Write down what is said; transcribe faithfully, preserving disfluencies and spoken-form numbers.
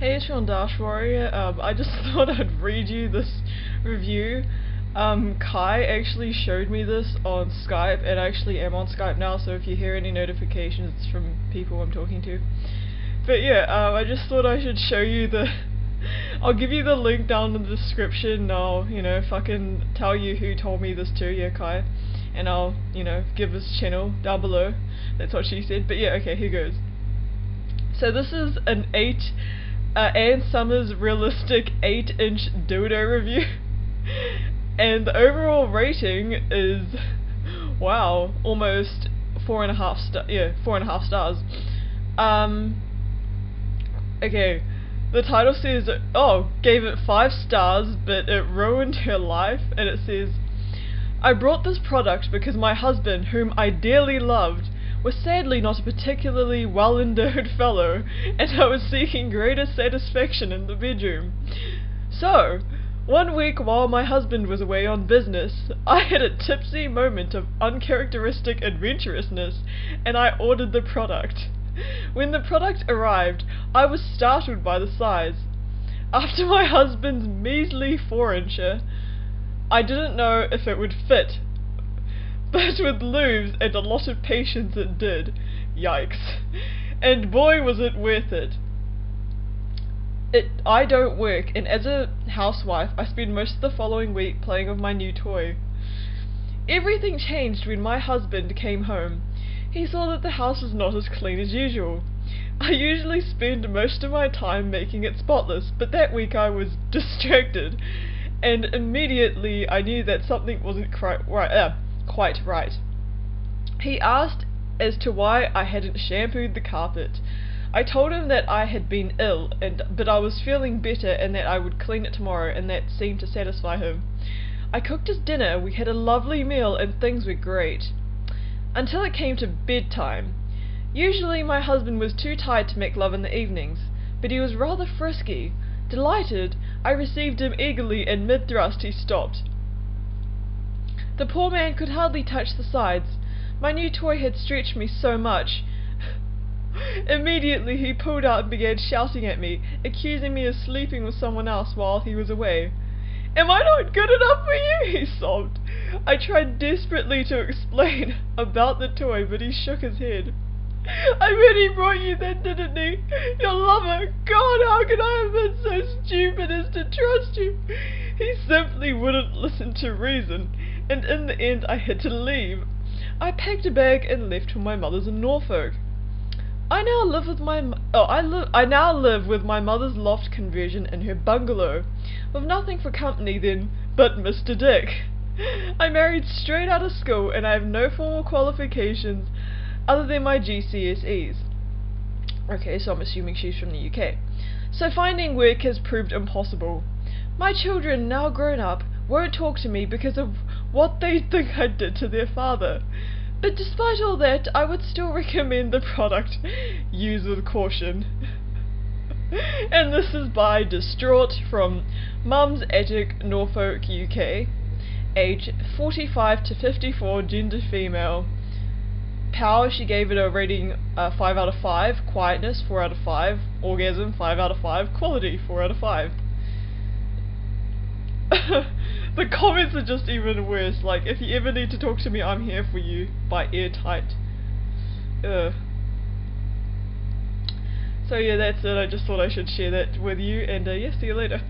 Hey, it's Sean Dash Warrior. Um, I just thought I'd read you this review. Um, Kai actually showed me this on Skype, and I actually am on Skype now, so if you hear any notifications, it's from people I'm talking to. But yeah, um, I just thought I should show you the... I'll give you the link down in the description. I'll, you know, fucking tell you who told me this too, yeah, Kai. And I'll, you know, give his channel down below. That's what she said. But yeah, okay, here goes. So this is an eight... Uh, Ann Summers realistic eight inch dildo review. And the overall rating is, wow, almost four and a half star. Yeah, four and a half stars. Um. Okay, the title says, oh, gave it five stars, but it ruined her life. And it says, I brought this product because my husband, whom I dearly loved, was sadly not a particularly well-endowed fellow, and I was seeking greater satisfaction in the bedroom. So, one week while my husband was away on business, I had a tipsy moment of uncharacteristic adventurousness, and I ordered the product. When the product arrived, I was startled by the size. After my husband's measly four-incher, I didn't know if it would fit, but with lubes and a lot of patience it did. Yikes. And boy was it worth it. It, I don't work, and as a housewife, I spend most of the following week playing with my new toy. Everything changed when my husband came home. He saw that the house was not as clean as usual. I usually spend most of my time making it spotless, but that week I was distracted, and immediately I knew that something wasn't quite right. Uh, quite right. He asked as to why I hadn't shampooed the carpet. I told him that I had been ill, and but I was feeling better and that I would clean it tomorrow, and that seemed to satisfy him. I cooked his dinner, we had a lovely meal, and things were great. Until it came to bedtime. Usually my husband was too tired to make love in the evenings, but he was rather frisky. Delighted, I received him eagerly, and mid-thrust he stopped. The poor man could hardly touch the sides. My new toy had stretched me so much. Immediately he pulled out and began shouting at me, accusing me of sleeping with someone else while he was away. Am I not good enough for you? He sobbed. I tried desperately to explain about the toy, but he shook his head. I mean, he brought you then, didn't he? Your lover. God, how could I have been so stupid as to trust you? He simply wouldn't listen to reason, and in the end I had to leave. I packed a bag and left for my mother's in Norfolk. I now live with my oh, I live I now live with my mother's loft conversion in her bungalow, with nothing for company then but Mister Dick. I married straight out of school, and I have no formal qualifications other than my G C S Es. Okay, so I'm assuming she's from the U K. So finding work has proved impossible. My children, now grown up, won't talk to me because of what they think I did to their father. But despite all that, I would still recommend the product. Use with caution. And this is by Distraught from Mum's Attic, Norfolk, U K. Age forty-five to fifty-four, gender female. Power, she gave it a rating uh, five out of five, quietness four out of five, orgasm five out of five, quality four out of five. The comments are just even worse, like, if you ever need to talk to me, I'm here for you, by Airtight. Ugh. So yeah, that's it, I just thought I should share that with you, and uh, yeah, see you later.